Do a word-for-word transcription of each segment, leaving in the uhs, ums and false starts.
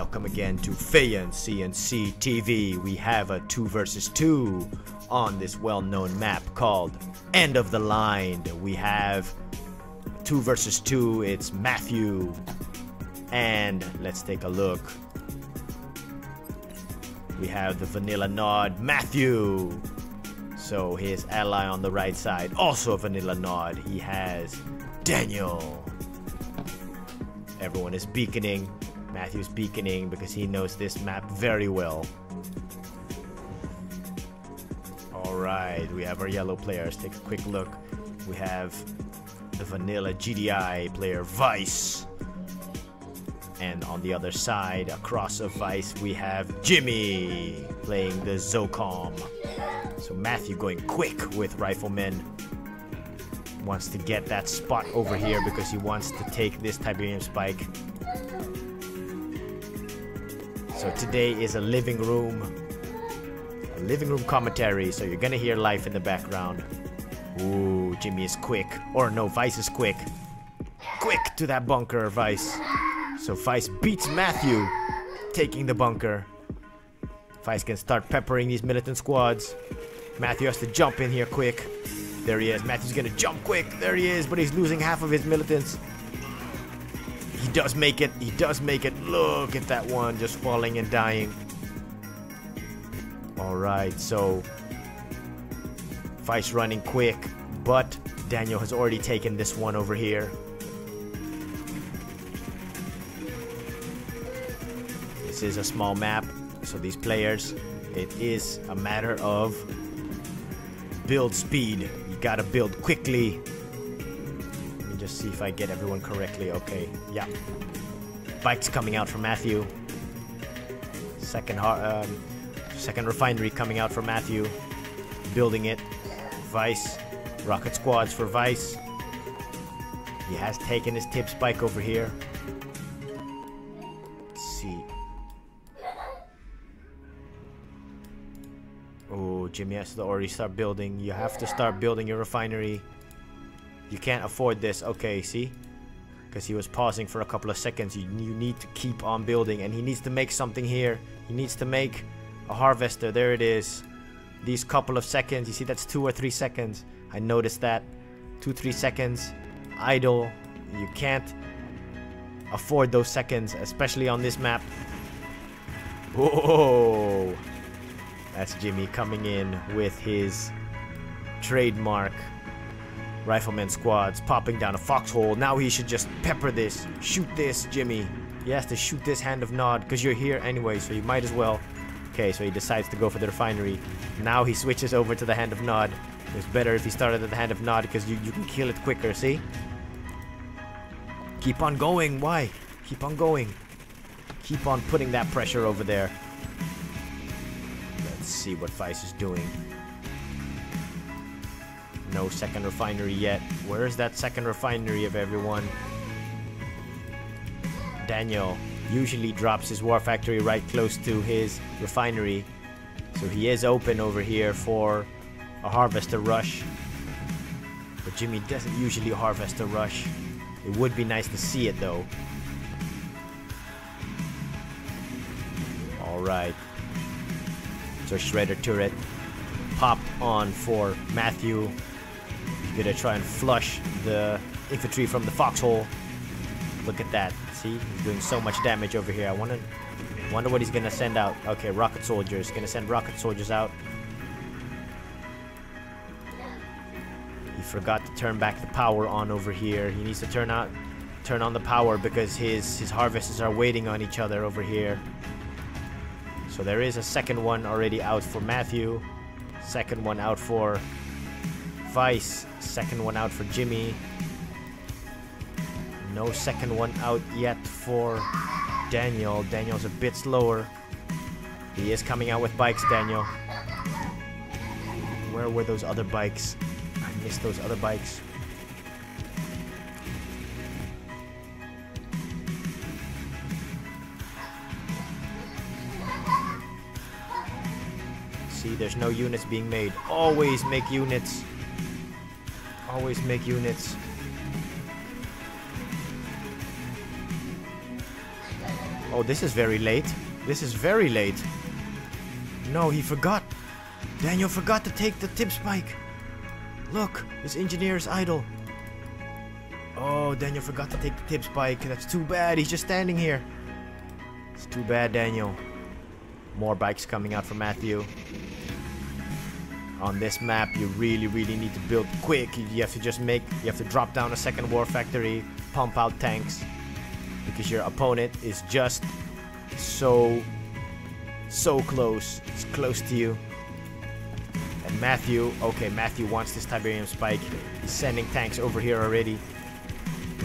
Welcome again to Feyen C N C T V. We have a two versus two on this well-known map called End of the Line. We have two versus two, it's Matthew. And let's take a look. We have the vanilla Nod, Matthew. So his ally on the right side, also a vanilla Nod, he has Daniel. Everyone is beaconing. Matthew's beaconing because he knows this map very well. Alright, we have our yellow players. Take a quick look. We have the vanilla G D I player Vice. And on the other side, across of Vice, we have Jimmy playing the Zocom. So Matthew going quick with Rifleman. Wants to get that spot over here because he wants to take this Tiberium Spike. So today is a living room, a living room commentary, so you're gonna hear life in the background. Ooh, Jimmy is quick, or no, Vice is quick. Quick to that bunker, Vice. So Vice beats Matthew, taking the bunker. Vice can start peppering these militant squads. Matthew has to jump in here quick. There he is, Matthew's gonna jump quick, there he is, but he's losing half of his militants. He does make it, he does make it. Look at that one just falling and dying. Alright, so Vice running quick, but Daniel has already taken this one over here. This is a small map, so these players, it is a matter of build speed. You gotta build quickly. Just see if I get everyone correctly. Okay, yeah. Bike's coming out for Matthew. Second, um, second refinery coming out for Matthew. Building it. Vice. Rocket squads for Vice. He has taken his tip spike over here. Let's see. Oh, Jimmy has to already start building. You have to start building your refinery. You can't afford this. Okay, see? Because he was pausing for a couple of seconds. You, you need to keep on building. And he needs to make something here. He needs to make a harvester. There it is. These couple of seconds. You see, that's two or three seconds. I noticed that. Two, three seconds. Idle. You can't afford those seconds. Especially on this map. Whoa! That's Jimmy coming in with his trademark Rifleman squads, popping down a foxhole. Now he should just pepper this. Shoot this, Jimmy. He has to shoot this Hand of Nod, because you're here anyway, so you might as well. Okay, so he decides to go for the refinery. Now he switches over to the Hand of Nod. It was better if he started at the Hand of Nod, because you, you can kill it quicker, see? Keep on going. Why? Keep on going. Keep on putting that pressure over there. Let's see what Vice is doing. No second refinery yet. Where is that second refinery of everyone? Daniel usually drops his War Factory right close to his refinery. So he is open over here for a harvester rush. But Jimmy doesn't usually harvest a rush. It would be nice to see it though. Alright. So Shredder turret popped on for Matthew. He's gonna try and flush the infantry from the foxhole. Look at that. See, he's doing so much damage over here. I wanna, wonder what he's gonna send out. Okay, rocket soldiers. Gonna send rocket soldiers out. He forgot to turn back the power on over here. He needs to turn out, turn on the power because his his harvesters are waiting on each other over here. So there is a second one already out for Matthew. Second one out for Vice. Second one out for Jimmy. No second one out yet for Daniel. Daniel's a bit slower. He is coming out with bikes, Daniel. Where were those other bikes? I missed those other bikes. There's no units being made. Always make units. Always make units. Oh, this is very late. This is very late. No, he forgot. Daniel forgot to take the tip spike. Look, this engineer is idle. Oh, Daniel forgot to take the tip spike. That's too bad. He's just standing here. It's too bad, Daniel. More bikes coming out from Matthew. On this map, you really, really need to build quick. You have to just make, you have to drop down a second war factory, pump out tanks, because your opponent is just so, so close. It's close to you. And Matthew, okay, Matthew wants this Tiberium Spike. He's sending tanks over here already.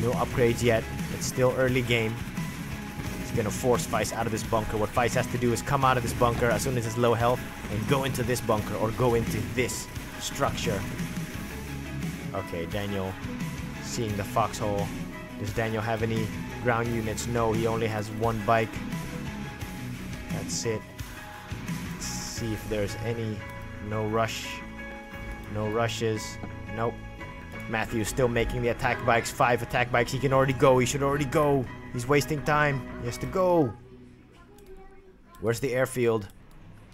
No upgrades yet. It's still early game. He's gonna force Vice out of this bunker. What Vice has to do is come out of this bunker as soon as it's low health and go into this bunker or go into this structure. Okay, Daniel seeing the foxhole. Does Daniel have any ground units? No, he only has one bike. That's it. Let's see if there's any. No rush. No rushes. Nope. Matthew's still making the attack bikes. Five attack bikes. He can already go. He should already go. He's wasting time. He has to go. Where's the airfield?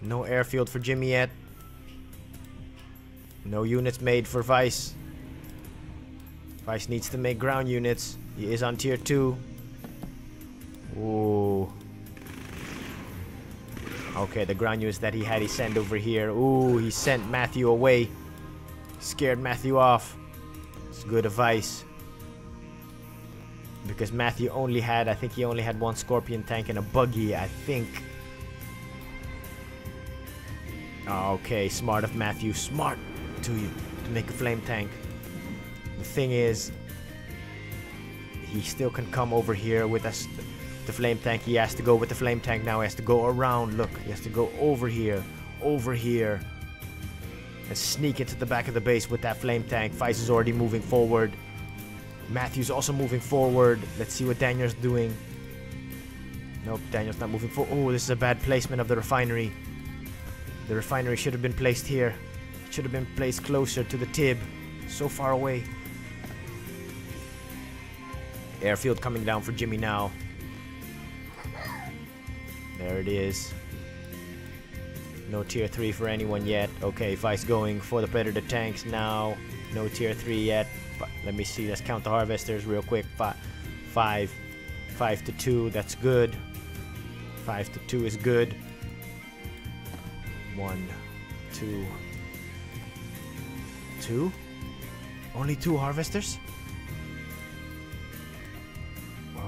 No airfield for Jimmy yet. No units made for Vice. Vice needs to make ground units. He is on tier two. Ooh. Okay, the ground units that he had, he sent over here. Ooh, he sent Matthew away. Scared Matthew off. It's good advice. Because Matthew only had, I think he only had one Scorpion tank and a buggy, I think. Okay, smart of Matthew. Smart to you to make a flame tank. The thing is, he still can come over here with us. The flame tank. He has to go with the flame tank now. He has to go around. Look, he has to go over here, over here, and sneak into the back of the base with that flame tank. Vice is already moving forward. Matthew's also moving forward. Let's see what Daniel's doing. Nope, Daniel's not moving forward. Oh, this is a bad placement of the refinery. The refinery should have been placed here. It should have been placed closer to the Tib. So far away. Airfield coming down for Jimmy now. There it is. No tier three for anyone yet. Okay, Vice going for the Predator tanks now. No tier three yet. But let me see. Let's count the harvesters real quick. Five, five, five to two. That's good. Five to two is good. One, two, two. Only two harvesters.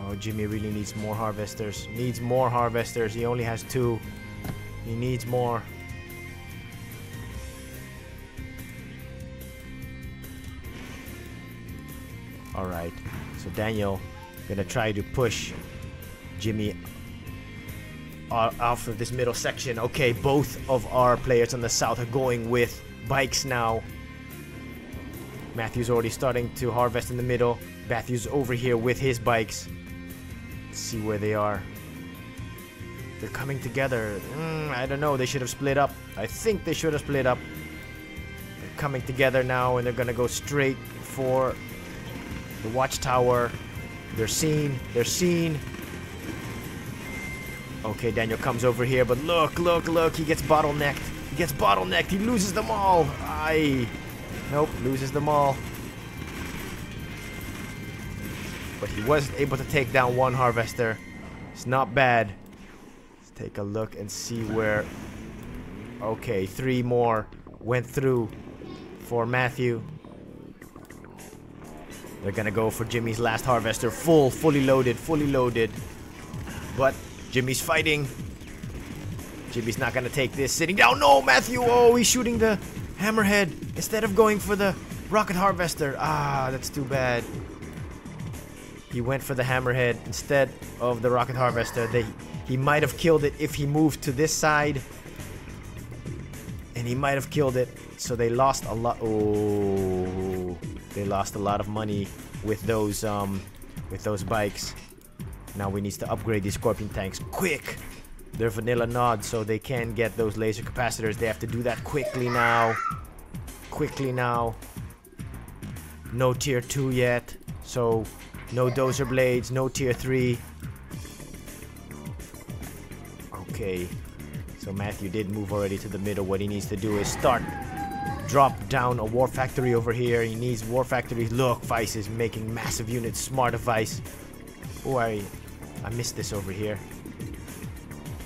Oh, Jimmy really needs more harvesters. Needs more harvesters. He only has two. He needs more. Alright. So Daniel gonna try to push Jimmy off of this middle section. Okay, both of our players on the south are going with bikes now. Matthew's already starting to harvest in the middle. Matthew's over here with his bikes. See where they are. They're coming together. Mm, I don't know. They should have split up. I think they should have split up. They're coming together now, and they're gonna go straight for the watchtower. They're seen. They're seen. Okay, Daniel comes over here, but look, look, look. He gets bottlenecked. He gets bottlenecked. He loses them all. Aye. Nope, loses them all. But he was able to take down one harvester. It's not bad. Let's take a look and see where... Okay, three more went through for Matthew. They're gonna go for Jimmy's last harvester. Full, fully loaded, fully loaded. But Jimmy's fighting. Jimmy's not gonna take this. Sitting down. No, Matthew! Oh, he's shooting the hammerhead instead of going for the rocket harvester. Ah, that's too bad. He went for the hammerhead instead of the rocket harvester. They, he might have killed it if he moved to this side. And he might have killed it. So they lost a lot. Oh, they lost a lot of money with those um, with those bikes. Now we need to upgrade these Scorpion tanks quick. They're vanilla Nod, so they can get those laser capacitors. They have to do that quickly now. Quickly now. No tier two yet. So. No dozer blades, no tier three. Okay. So Matthew did move already to the middle. What he needs to do is start, drop down a War Factory over here. He needs War Factory. Look, Vice is making massive units. Smart of Vice. Oh, I, I missed this over here.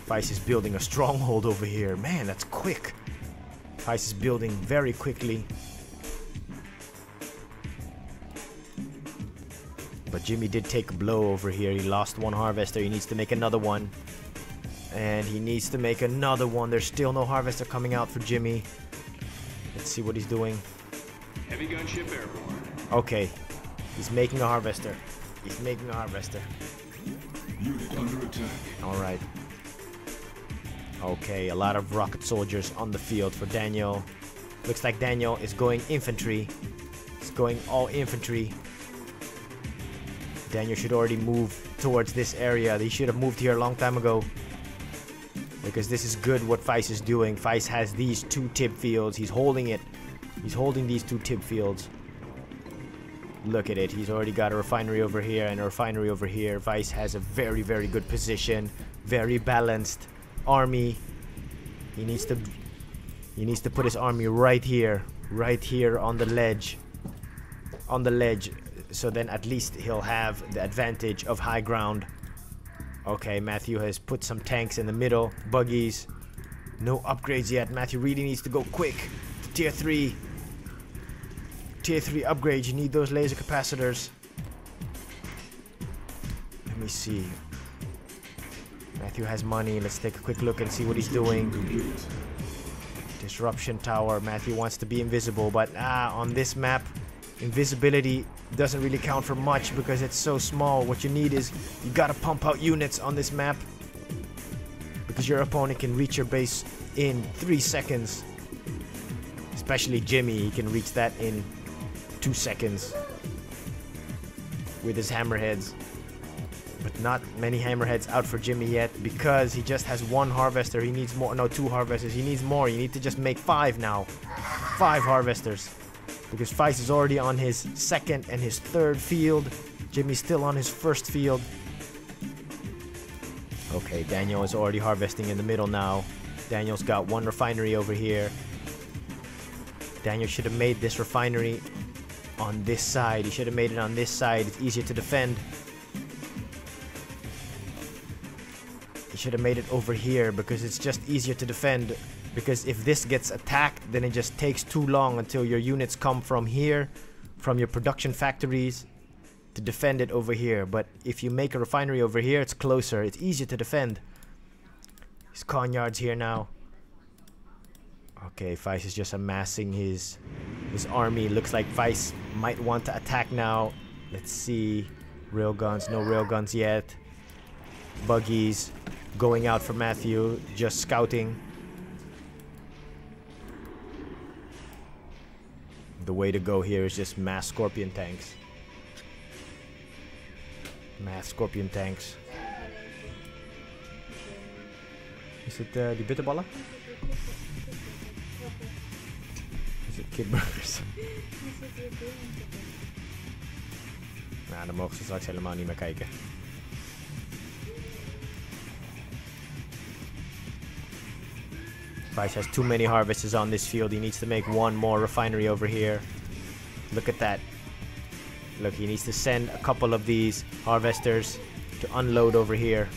Vice is building a stronghold over here. Man, that's quick. Vice is building very quickly. But Jimmy did take a blow over here. He lost one Harvester. He needs to make another one. And he needs to make another one. There's still no Harvester coming out for Jimmy. Let's see what he's doing. Heavy gunship airborne. Okay. He's making a Harvester. He's making a Harvester. Unit under attack. Alright. Okay, a lot of rocket soldiers on the field for Daniel. Looks like Daniel is going infantry. He's going all infantry. Daniel should already move towards this area. They should have moved here a long time ago. Because this is good what Vice is doing. Vice has these two tip fields. He's holding it. He's holding these two tip fields. Look at it. He's already got a refinery over here and a refinery over here. Vice has a very, very good position. Very balanced army. He needs to he needs to put his army right here, right here on the ledge, on the ledge, so then at least he'll have the advantage of high ground. Okay, Matthew has put some tanks in the middle, buggies. No upgrades yet. Matthew really needs to go quick. Tier three, tier three upgrades. You need those laser capacitors. Let me see. Matthew has money. Let's take a quick look and see what he's doing. Disruption Tower. Matthew wants to be invisible, but ah, on this map, invisibility doesn't really count for much because it's so small. What you need is you gotta pump out units on this map because your opponent can reach your base in three seconds. Especially Jimmy, he can reach that in two seconds with his hammerheads. But not many hammerheads out for Jimmy yet because he just has one harvester. He needs more. No, two harvesters. He needs more. You need to just make five now. Five harvesters. Because Vice is already on his second and his third field. Jimmy's still on his first field. Okay, Daniel is already harvesting in the middle now. Daniel's got one refinery over here. Daniel should have made this refinery on this side. He should have made it on this side. It's easier to defend. He should have made it over here because it's just easier to defend. Because if this gets attacked, then it just takes too long until your units come from here, from your production factories, to defend it over here. But if you make a refinery over here, it's closer. It's easier to defend. His con yards here now. Okay, Vice is just amassing his, his army. Looks like Vice might want to attack now. Let's see. Rail guns. No rail guns yet. Buggies going out for Matthew. Just scouting. The way to go here is just mass Scorpion tanks. Mass Scorpion tanks. Is it uh, the bitterballen? Is it kid burgers? Nou, dan mogen ze straks helemaal niet meer kijken. Vice has too many harvesters on this field. He needs to make one more refinery over here. Look at that. Look, he needs to send a couple of these harvesters to unload over here.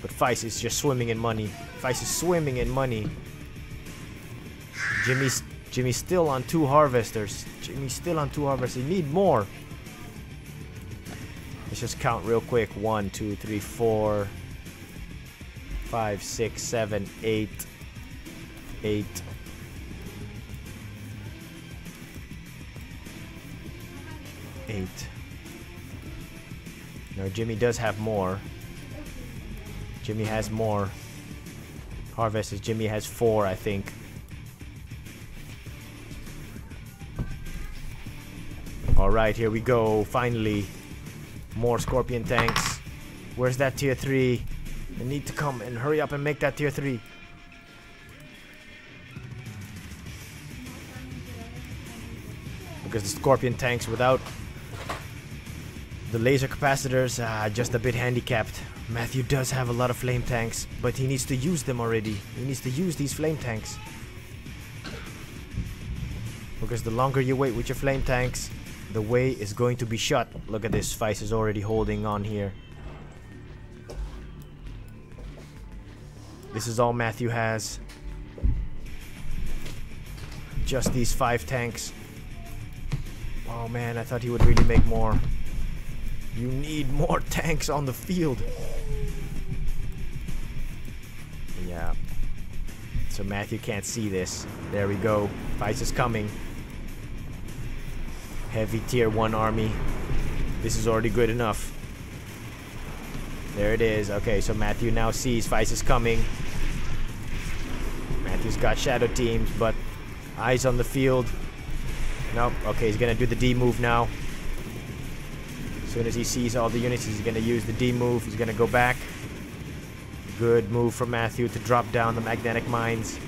But Vice is just swimming in money. Vice is swimming in money. Jimmy's, Jimmy's still on two harvesters. Jimmy's still on two harvesters. He needs more. Let's just count real quick. One, two, three, four, five, six, seven, eight. eight. eight. No, Jimmy does have more. Jimmy has more harvesters. Jimmy has four, I think. Alright, here we go. Finally. More Scorpion tanks. Where's that tier three? They need to come and hurry up and make that tier three. Because the Scorpion tanks without the laser capacitors are just a bit handicapped. Matthew does have a lot of flame tanks, but he needs to use them already. He needs to use these flame tanks. Because the longer you wait with your flame tanks, the way is going to be shut. Look at this, Vice is already holding on here. This is all Matthew has. Just these five tanks. Oh man, I thought he would really make more. You need more tanks on the field. Yeah. So Matthew can't see this. There we go. Vice is coming. Heavy tier one army. This is already good enough. There it is. Okay, so Matthew now sees Vice is coming. Matthew's got shadow teams, but eyes on the field. Nope. Okay, he's gonna do the D move now. As soon as he sees all the units, he's gonna use the D move. He's gonna go back. Good move from Matthew to drop down the magnetic mines.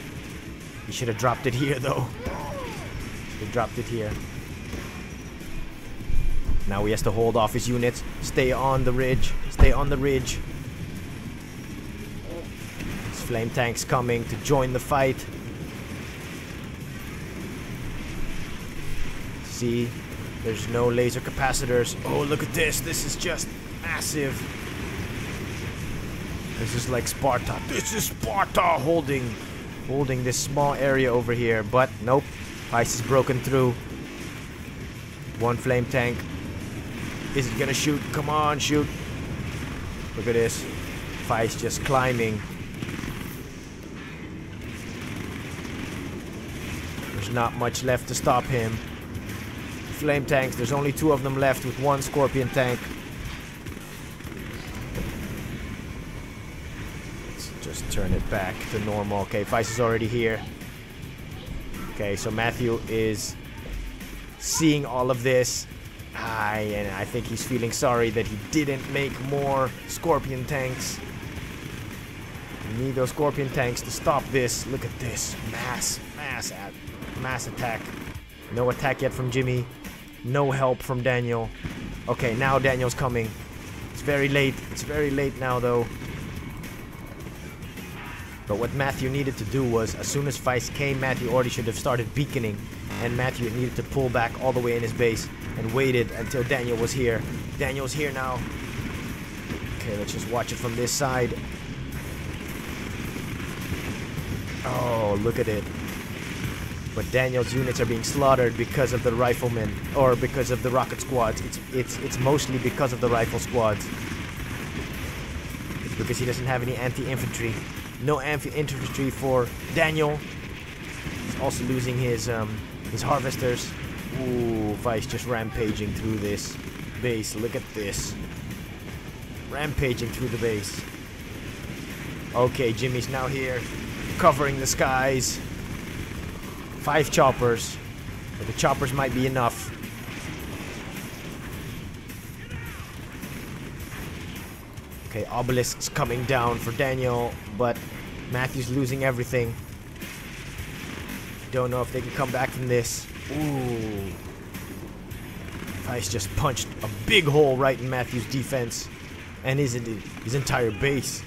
He should have dropped it here, though. He dropped it here. Now he has to hold off his units. Stay on the ridge. Stay on the ridge. His flame tank's coming to join the fight. See, there's no laser capacitors. Oh, look at this. This is just massive. This is like Sparta. This is Sparta holding, holding this small area over here. But nope, Ice is broken through. One flame tank. Is it gonna shoot? Come on, shoot. Look at this. Vice just climbing. There's not much left to stop him. Flame tanks, there's only two of them left with one scorpion tank. Let's just turn it back to normal. Okay, Vice is already here. Okay, so Matthew is seeing all of this. Aye, and I think he's feeling sorry that he didn't make more scorpion tanks. We need those scorpion tanks to stop this. Look at this. Mass, mass, mass attack. No attack yet from Jimmy. No help from Daniel. Okay, now Daniel's coming. It's very late. It's very late now, though. But what Matthew needed to do was, as soon as Vice came, Matthew already should have started beaconing. And Matthew needed to pull back all the way in his base and waited until Daniel was here. Daniel's here now. Okay, let's just watch it from this side. Oh, look at it. But Daniel's units are being slaughtered because of the riflemen, or because of the rocket squads. It's it's it's mostly because of the rifle squads. It's because he doesn't have any anti-infantry. No anti-infantry for Daniel. He's also losing his um his harvesters. Ooh, Vice just rampaging through this base. Look at this. Rampaging through the base. Okay, Jimmy's now here, covering the skies. Five choppers, but the choppers might be enough. Okay, Obelisk's coming down for Daniel, but Matthew's losing everything. Don't know if they can come back from this. Ooh. Vice just punched a big hole right in Matthew's defense and his, his entire base.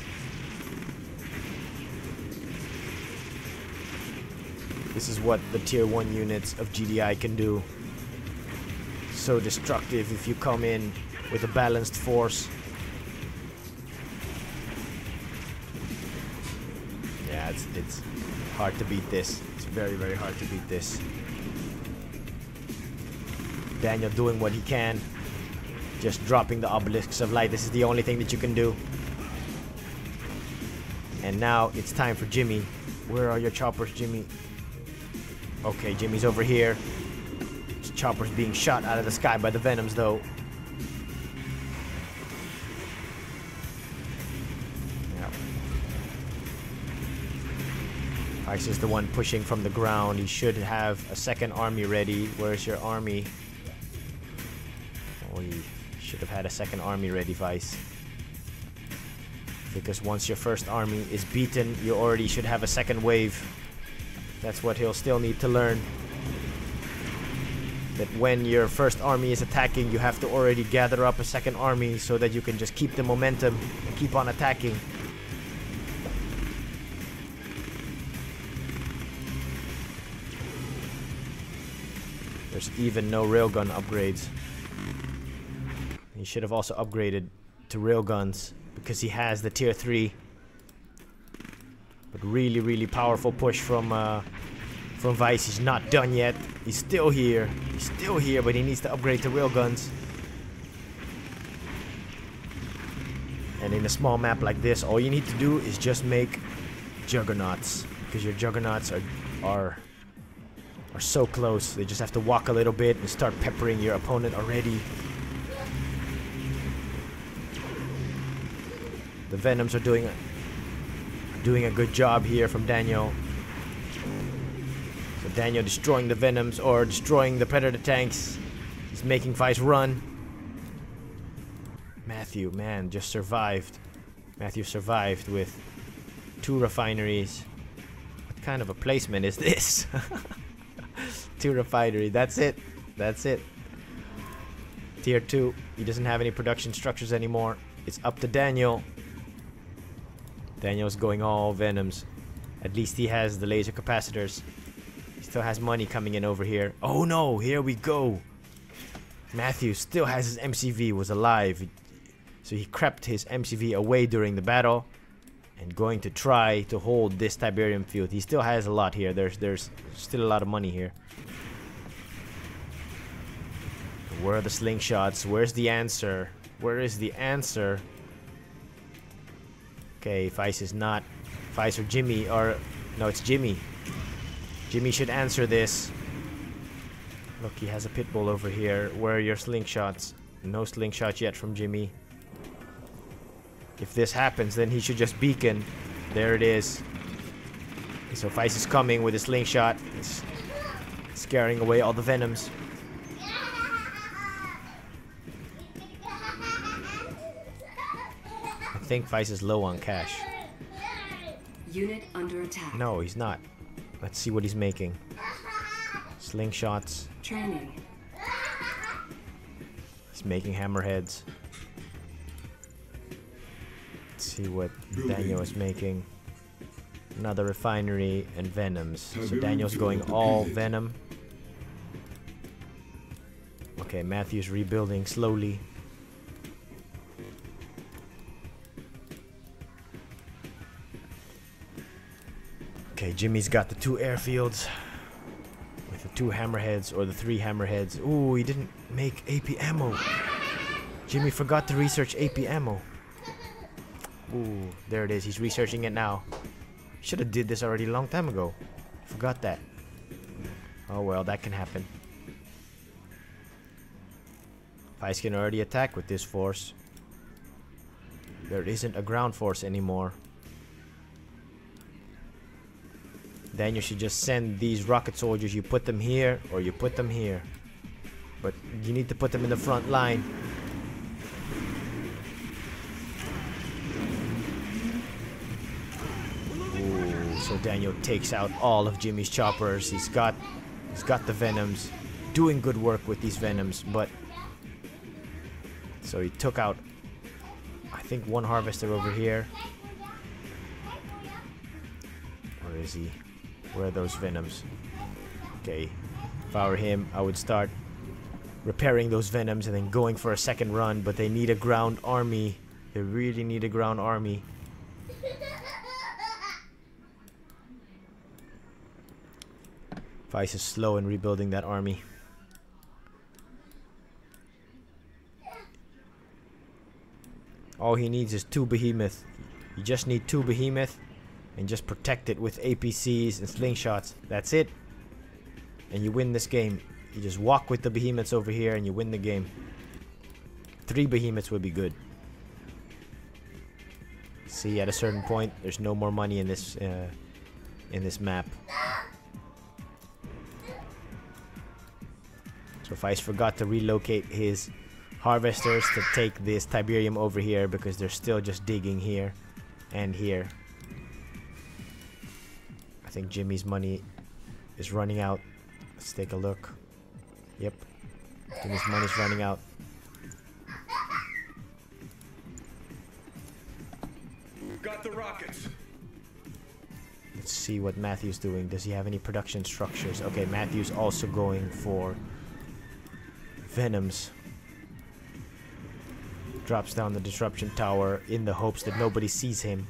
This is what the tier one units of G D I can do. So destructive if you come in with a balanced force. Yeah, it's, it's hard to beat this. It's very, very hard to beat this. Daniel doing what he can. Just dropping the obelisks of light. This is the only thing that you can do. And now it's time for Jimmy. Where are your choppers, Jimmy? Okay, Jimmy's over here. His chopper's being shot out of the sky by the Venoms, though. Yeah. Vice is the one pushing from the ground. He should have a second army ready. Where's your army? Oh, you should have had a second army ready, Vice. Because once your first army is beaten, you already should have a second wave. That's what he'll still need to learn. that when your first army is attacking, you have to already gather up a second army so that you can just keep the momentum and keep on attacking. There's even no railgun upgrades. He should have also upgraded to railguns because he has the tier three. But really, really powerful push from uh, from Vice. He's not done yet. He's still here. He's still here, but he needs to upgrade to railguns. And in a small map like this, all you need to do is just make juggernauts, because your juggernauts are are are so close. They just have to walk a little bit and start peppering your opponent already. The Venoms are doing are doing a good job here from Daniel. So Daniel destroying the Venoms, or destroying the Predator tanks. He's making Vice run. Matthew, man, just survived. Matthew survived with two refineries. What kind of a placement is this? Two refinery, that's it. That's it. Tier two. He doesn't have any production structures anymore. It's up to Daniel. Daniel's going all Venoms. At least he has the laser capacitors. He still has money coming in over here. Oh no, here we go. Matthew still has his M C V, was alive. So he crept his M C V away during the battle. And going to try to hold this Tiberium field. He still has a lot here. There's, there's still a lot of money here. Where are the slingshots? Where's the answer? Where is the answer? Okay, Vice is not. Vice or Jimmy or no, it's Jimmy. Jimmy should answer this. Look, he has a pitbull over here. Where are your slingshots? No slingshots yet from Jimmy. If this happens, then he should just beacon. There it is. Okay, so Vice is coming with a slingshot. It's scaring away all the Venoms. I think Vice is low on cash. Unit under attack. No, he's not. Let's see what he's making. Slingshots. Training. He's making hammerheads. Let's see what Daniel is making. Another refinery and Venoms. So Daniel's going all Venom. Okay, Matthew's rebuilding slowly. Okay, Jimmy's got the two airfields with the two hammerheads, or the three hammerheads. Ooh, he didn't make A P ammo. Jimmy forgot to research A P ammo. Ooh, there it is. He's researching it now. Should have did this already a long time ago. Forgot that. Oh well, that can happen. Vice can already attack with this force. There isn't a ground force anymore. Then you should just send these rocket soldiers. You put them here, or you put them here. But you need to put them in the front line. Ooh, so Daniel takes out all of Jimmy's choppers. He's got, he's got the Venoms. Doing good work with these Venoms, but... So he took out, I think, one Harvester over here. Where is he? Where are those Venoms? Okay, if I were him, I would start repairing those Venoms and then going for a second run, but they need a ground army. They really need a ground army. Vice is slow in rebuilding that army. All he needs is two behemoth. You just need two behemoth. And just protect it with A P Cs and slingshots. That's it. And you win this game. You just walk with the behemoths over here and you win the game. Three behemoths would be good. See, at a certain point, there's no more money in this uh, in this map. So Vice forgot to relocate his harvesters to take this Tiberium over here because they're still just digging here and here. I think Jimmy's money is running out. Let's take a look. Yep. And his money's running out. Got the rockets. Let's see what Matthew's doing. Does he have any production structures? Okay, Matthew's also going for Venoms. Drops down the disruption tower in the hopes that nobody sees him.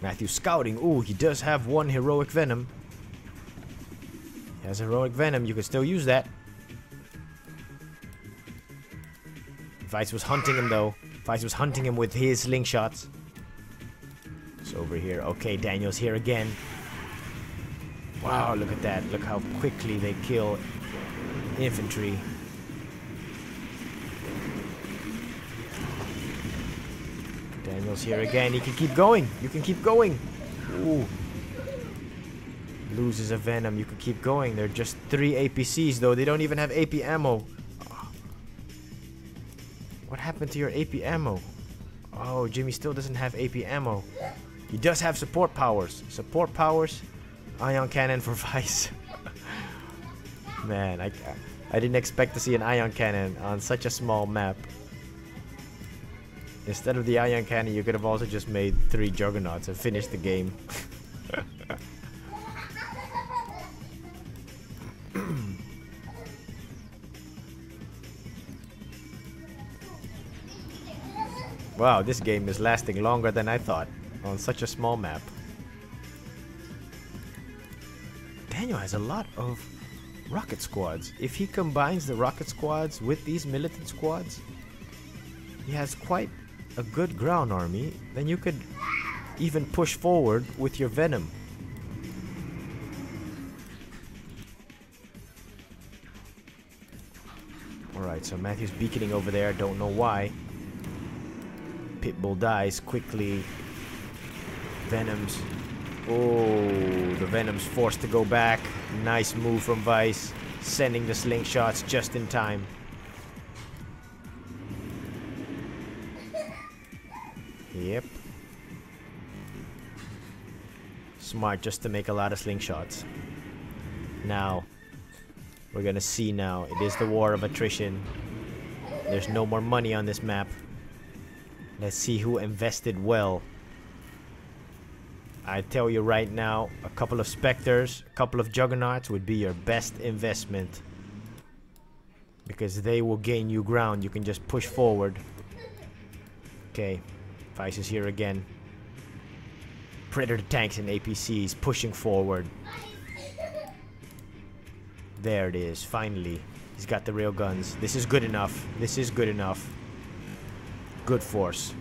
Matthew scouting. Ooh, he does have one heroic Venom. He has heroic Venom. You can still use that. Vice was hunting him though. Vice was hunting him with his slingshots. It's over here. Okay, Daniel's here again. Wow, look at that. Look how quickly they kill infantry. Daniel's here again. He can keep going. You can keep going. Ooh. Loses a Venom. You can keep going. They're just three A P Cs though. They don't even have A P ammo. Oh. What happened to your A P ammo? Oh, Jimmy still doesn't have A P ammo. He does have support powers. Support powers. Ion Cannon for Vice. Man, I, I didn't expect to see an Ion Cannon on such a small map. Instead of the Ion Cannon, you could have also just made three Juggernauts and finished the game. Wow, this game is lasting longer than I thought on such a small map. Daniel has a lot of rocket squads. If he combines the rocket squads with these militant squads, he has quite a good ground army. Then you could even push forward with your Venom. Alright, so Matthew's beaconing over there, don't know why. Pitbull dies quickly. Venoms. Oh, the Venom's forced to go back. Nice move from Vice. Sending the slingshots just in time. Yep. Smart just to make a lot of slingshots. Now, we're gonna see now. It is the war of attrition. There's no more money on this map. Let's see who invested well. I tell you right now, a couple of Spectres, a couple of Juggernauts would be your best investment. Because they will gain you ground. You can just push forward. Okay. Vice is here again. Predator tanks and A P Cs pushing forward. There it is. Finally. He's got the rail guns. This is good enough. This is good enough. Good force.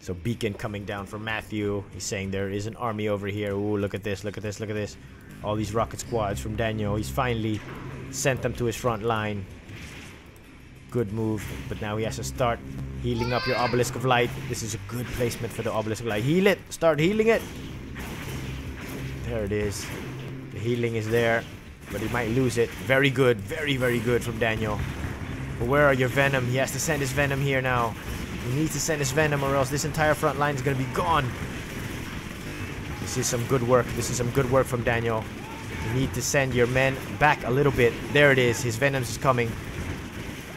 So beacon coming down from Matthew. He's saying there is an army over here. Ooh, look at this, look at this, look at this. All these rocket squads from Daniel. He's finally sent them to his front line. Good move. But now he has to start healing up your Obelisk of Light. This is a good placement for the Obelisk of Light. Heal it. Start healing it. There it is. The healing is there. But he might lose it. Very good. Very, very good from Daniel. But where are your Venom? He has to send his Venom here now. He needs to send his Venom or else this entire front line is going to be gone. This is some good work. This is some good work from Daniel. You need to send your men back a little bit. There it is. His Venom is coming.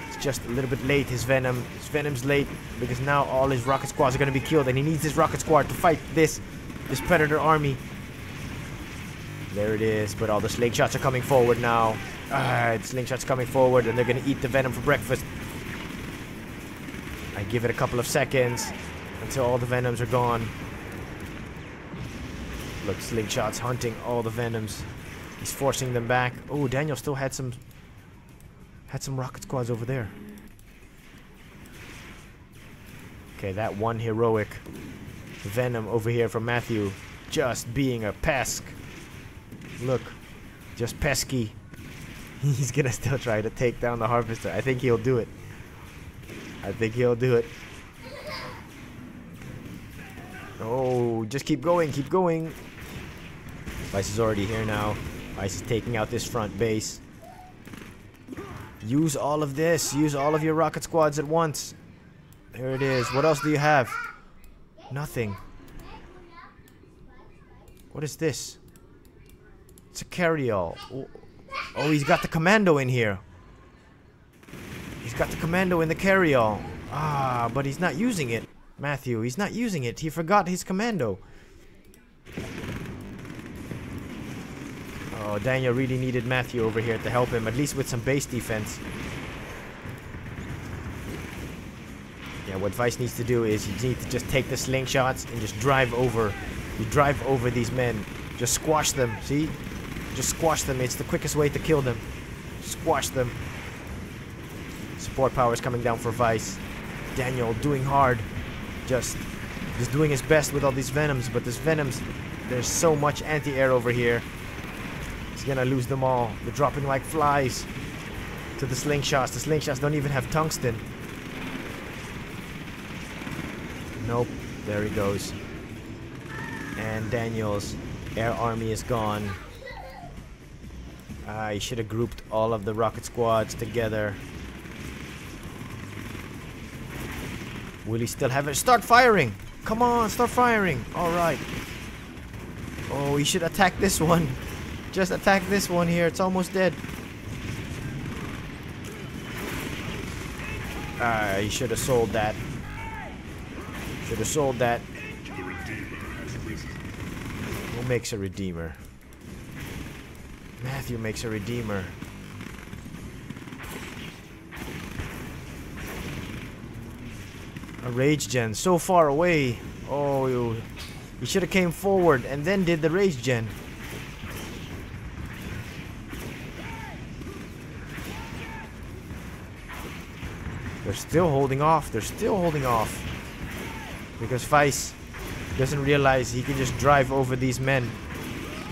It's just a little bit late, his Venom. His Venom's late because now all his rocket squads are going to be killed and he needs his rocket squad to fight this, this Predator army. There it is. But all the slingshots are coming forward now. Ah, the slingshots coming forward and they're going to eat the Venom for breakfast. I give it a couple of seconds until all the Venoms are gone. Look, Slingshot's hunting all the Venoms. He's forcing them back. Oh, Daniel still had some had some rocket squads over there. Okay, that one heroic Venom over here from Matthew just being a pesk. Look, just pesky. He's gonna still try to take down the Harvester. I think he'll do it. I think he'll do it. Oh, just keep going, keep going. Vice is already here now. Vice is taking out this front base. Use all of this. Use all of your rocket squads at once. There it is. What else do you have? Nothing. What is this? It's a carry-all. Oh, oh, he's got the commando in here. He's got the commando in the carry-all. Ah, but he's not using it. Matthew, he's not using it. He forgot his commando. Oh, Daniel really needed Matthew over here to help him, at least with some base defense. Yeah, what Vice needs to do is you need to just take the slingshots and just drive over. You drive over these men. Just squash them, see? Just squash them. It's the quickest way to kill them. Squash them. Support power is coming down for Vice. Daniel doing hard. Just, just doing his best with all these Venoms, but these Venoms, there's so much anti-air over here. He's gonna lose them all. They're dropping like flies to the slingshots. The slingshots don't even have tungsten. Nope. There he goes. And Daniel's air army is gone. I should have grouped all of the rocket squads together. Will he still have it? Start firing! Come on, start firing! Alright. Oh, he should attack this one. Just attack this one here. It's almost dead. Ah, he should have sold that. Should have sold that. Who makes a Redeemer? Matthew makes a Redeemer. A Rage Gen. So far away. Oh, you, you should have came forward and then did the Rage Gen. They're still holding off. They're still holding off. Because Vice doesn't realize he can just drive over these men.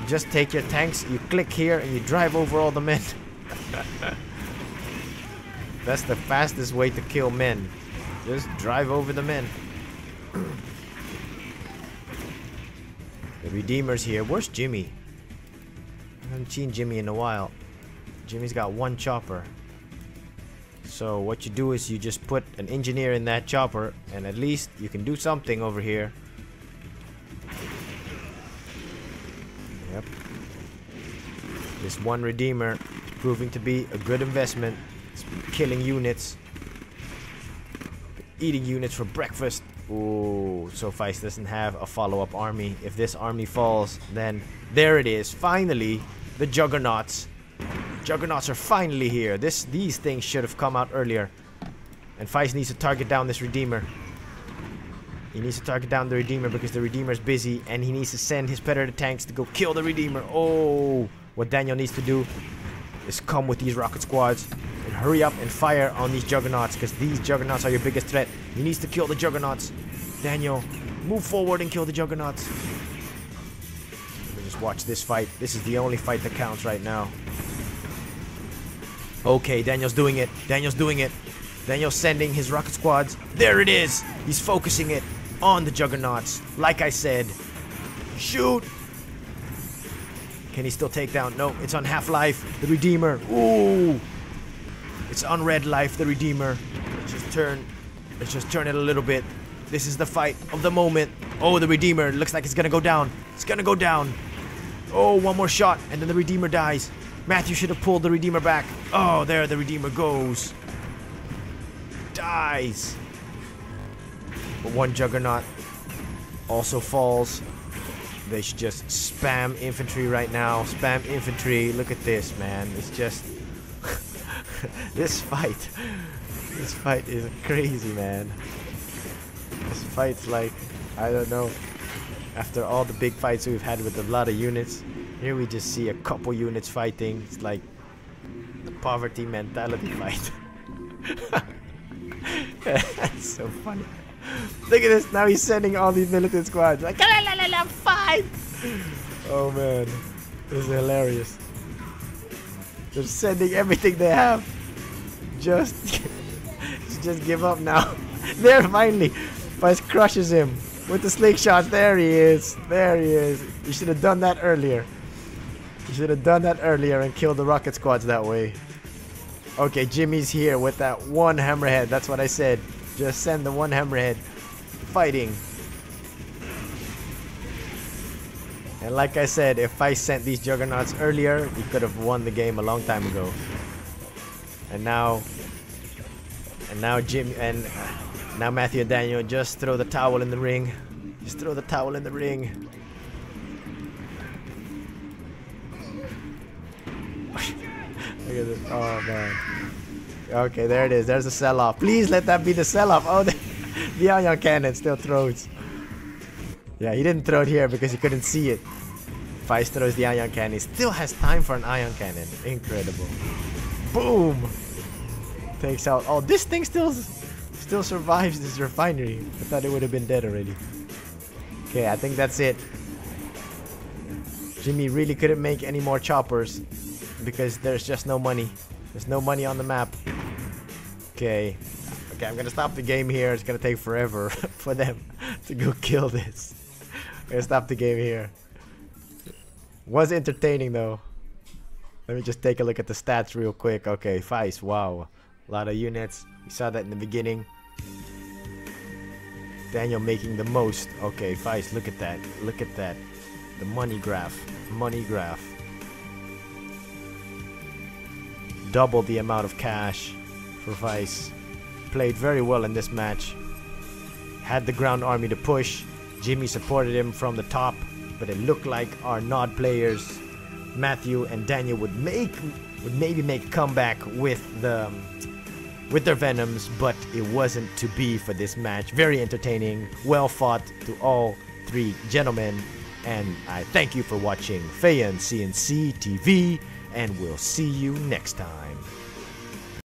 You just take your tanks, you click here, and you drive over all the men. That's the fastest way to kill men. Just drive over the men. The Redeemer's here. Where's Jimmy? I haven't seen Jimmy in a while. Jimmy's got one chopper. So what you do is you just put an engineer in that chopper, and at least you can do something over here. Yep. This one Redeemer is proving to be a good investment. It's killing units. Eating units for breakfast. Ooh, so Vice doesn't have a follow-up army. If this army falls, then there it is. Finally, the Juggernauts. Juggernauts are finally here. This, these things should have come out earlier. And Vice needs to target down this Redeemer. He needs to target down the Redeemer because the Redeemer's busy, and he needs to send his Predator tanks to go kill the Redeemer. Oh, what Daniel needs to do is come with these rocket squads and hurry up and fire on these Juggernauts, because these Juggernauts are your biggest threat. He needs to kill the Juggernauts. Daniel, move forward and kill the Juggernauts. Let me just watch this fight. This is the only fight that counts right now. Okay, Daniel's doing it. Daniel's doing it. Daniel's sending his rocket squads. There it is. He's focusing it on the Juggernauts. Like I said, shoot. Can he still take down? No, it's on half-life. The Redeemer. Ooh. It's on red life. The Redeemer. Let's just turn. Let's just turn it a little bit. This is the fight of the moment. Oh, the Redeemer. Looks like it's gonna go down. It's gonna go down. Oh, one more shot, and then the Redeemer dies. Matthew should have pulled the Redeemer back. Oh, there the Redeemer goes. Dies. But one Juggernaut also falls. They should just spam infantry right now. Spam infantry. Look at this, man. It's just... this fight. This fight is crazy, man. This fight's like... I don't know. After all the big fights we've had with a lot of units... Here we just see a couple units fighting. It's like the poverty mentality fight. That's so funny. Look at this. Now he's sending all these militant squads. Like, la, la, la, fight! Oh man. This is hilarious. They're sending everything they have. Just, just give up now. There, finally. Vice crushes him with the slingshot. There he is. There he is. You should have done that earlier. You should have done that earlier and killed the rocket squads that way. Okay, Jimmy's here with that one Hammerhead. That's what I said. Just send the one Hammerhead fighting. And like I said, if I sent these Juggernauts earlier, we could have won the game a long time ago. And now, and now Jimmy, and now Matthew and Daniel just throw the towel in the ring. Just throw the towel in the ring. Look at this. Oh man. Okay, there it is. There's the sell-off. Please let that be the sell-off. Oh, the, the Ion Cannon still throws. Yeah, he didn't throw it here because he couldn't see it. Vice throws the Ion Cannon. He still has time for an Ion Cannon. Incredible. Boom! Takes out. Oh, this thing still still survives this refinery. I thought it would have been dead already. Okay, I think that's it. Jimmy really couldn't make any more choppers because there's just no money. There's no money on the map. Okay. Okay, I'm gonna stop the game here. It's gonna take forever for them to go kill this. I'm gonna stop the game here. Was entertaining though. Let me just take a look at the stats real quick. Okay, Vice, wow. A lot of units. We saw that in the beginning. Daniel making the most. Okay, Vice, look at that. Look at that. The money graph. Money graph. Double the amount of cash for Vice. Played very well in this match. Had the ground army to push. Jimmy supported him from the top. But it looked like our Nod players, Matthew and Daniel, would make, would maybe make a comeback with the, with their Venoms, but it wasn't to be for this match. Very entertaining, well fought to all three gentlemen, and I thank you for watching Feiyan C N C T V, and we'll see you next time.